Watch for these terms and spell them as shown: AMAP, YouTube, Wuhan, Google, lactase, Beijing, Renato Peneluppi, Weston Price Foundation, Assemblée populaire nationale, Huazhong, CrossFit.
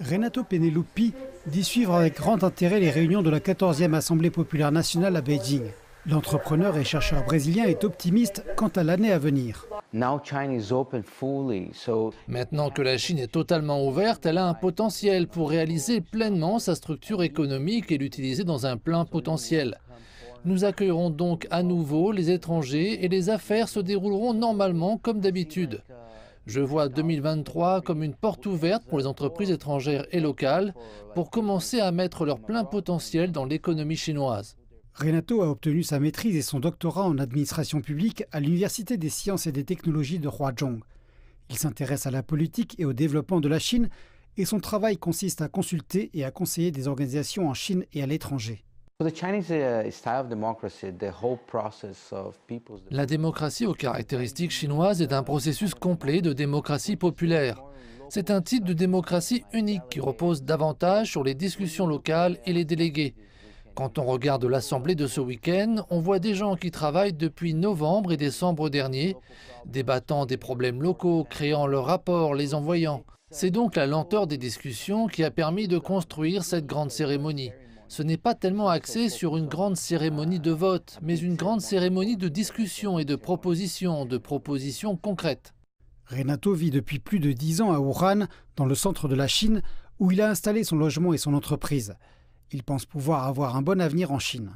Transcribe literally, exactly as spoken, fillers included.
Renato Peneluppi dit suivre avec grand intérêt les réunions de la quatorzième Assemblée populaire nationale à Beijing. L'entrepreneur et chercheur brésilien est optimiste quant à l'année à venir. Maintenant que la Chine est totalement ouverte, elle a un potentiel pour réaliser pleinement sa structure économique et l'utiliser dans un plein potentiel. Nous accueillerons donc à nouveau les étrangers et les affaires se dérouleront normalement comme d'habitude. Je vois deux mille vingt-trois comme une porte ouverte pour les entreprises étrangères et locales pour commencer à mettre leur plein potentiel dans l'économie chinoise. Renato a obtenu sa maîtrise et son doctorat en administration publique à l'Université des sciences et des technologies de Huazhong. Il s'intéresse à la politique et au développement de la Chine et son travail consiste à consulter et à conseiller des organisations en Chine et à l'étranger. La démocratie aux caractéristiques chinoises est un processus complet de démocratie populaire. C'est un type de démocratie unique qui repose davantage sur les discussions locales et les délégués. Quand on regarde l'assemblée de ce week-end, on voit des gens qui travaillent depuis novembre et décembre dernier, débattant des problèmes locaux, créant leurs rapports, les envoyant. C'est donc la lenteur des discussions qui a permis de construire cette grande cérémonie. Ce n'est pas tellement axé sur une grande cérémonie de vote, mais une grande cérémonie de discussion et de propositions, de propositions concrètes. Renato vit depuis plus de dix ans à Wuhan, dans le centre de la Chine, où il a installé son logement et son entreprise. Il pense pouvoir avoir un bon avenir en Chine.